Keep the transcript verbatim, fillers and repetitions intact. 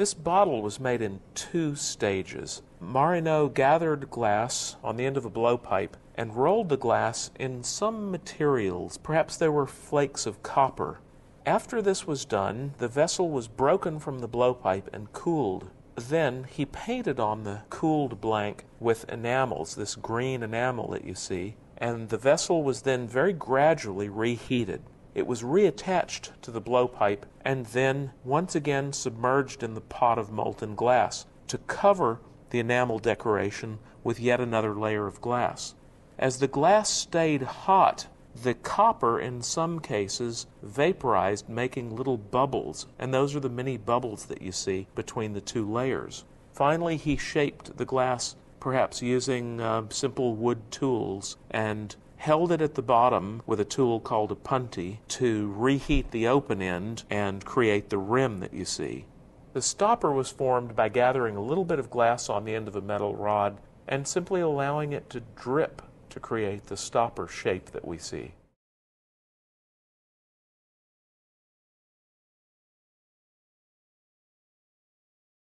This bottle was made in two stages. Marinot gathered glass on the end of a blowpipe and rolled the glass in some materials. Perhaps they were flakes of copper. After this was done, the vessel was broken from the blowpipe and cooled. Then he painted on the cooled blank with enamels, this green enamel that you see, and the vessel was then very gradually reheated. It was reattached to the blowpipe and then once again submerged in the pot of molten glass to cover the enamel decoration with yet another layer of glass. As the glass stayed hot, the copper in some cases vaporized, making little bubbles, and those are the many bubbles that you see between the two layers. Finally, he shaped the glass, perhaps using uh, simple wood tools, and held it at the bottom with a tool called a punty to reheat the open end and create the rim that you see. The stopper was formed by gathering a little bit of glass on the end of a metal rod and simply allowing it to drip to create the stopper shape that we see.